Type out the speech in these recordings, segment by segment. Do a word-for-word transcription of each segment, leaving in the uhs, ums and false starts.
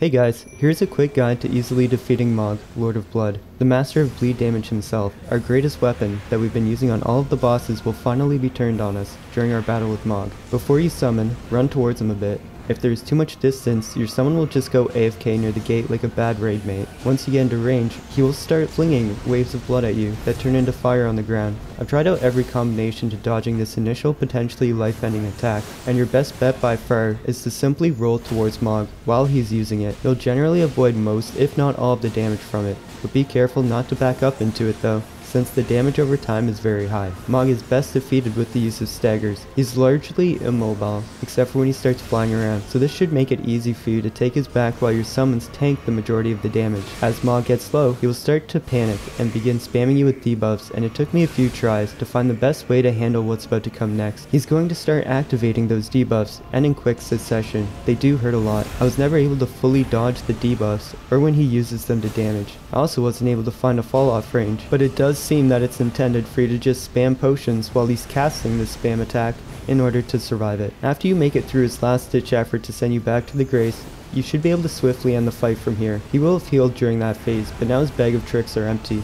Hey guys, here's a quick guide to easily defeating Mohg, Lord of Blood, the master of bleed damage himself. Our greatest weapon that we've been using on all of the bosses will finally be turned on us during our battle with Mohg. Before you summon, run towards him a bit. If there's too much distance, your summon will just go A F K near the gate like a bad raid mate. Once you get into range, he will start flinging waves of blood at you that turn into fire on the ground. I've tried out every combination to dodging this initial potentially life-ending attack, and your best bet by far is to simply roll towards Mohg while he's using it. You'll generally avoid most, if not all, of the damage from it, but be careful not to back up into it though, since the damage over time is very high. Mohg is best defeated with the use of staggers. He's largely immobile, except for when he starts flying around, so this should make it easy for you to take his back while your summons tank the majority of the damage. As Mohg gets low, he will start to panic and begin spamming you with debuffs, and it took me a few tries to find the best way to handle what's about to come next. He's going to start activating those debuffs, and in quick succession. They do hurt a lot. I was never able to fully dodge the debuffs, or when he uses them to damage. I also wasn't able to find a fall off range, but it does seem that it's intended for you to just spam potions while he's casting this spam attack in order to survive it. After you make it through his last ditch effort to send you back to the grace, you should be able to swiftly end the fight from here. He will have healed during that phase, but now his bag of tricks are empty.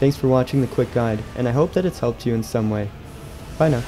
Thanks for watching the quick guide, and I hope that it's helped you in some way. Bye now.